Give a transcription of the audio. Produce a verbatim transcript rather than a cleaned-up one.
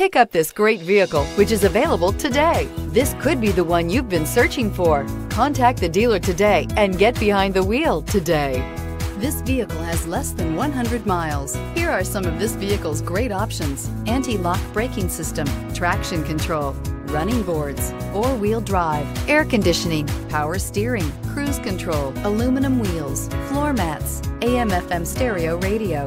Pick up this great vehicle, which is available today. This could be the one you've been searching for. Contact the dealer today and get behind the wheel today. This vehicle has less than one hundred miles. Here are some of this vehicle's great options: anti-lock braking system, traction control, running boards, four-wheel drive, air conditioning, power steering, cruise control, aluminum wheels, floor mats, A M F M stereo radio.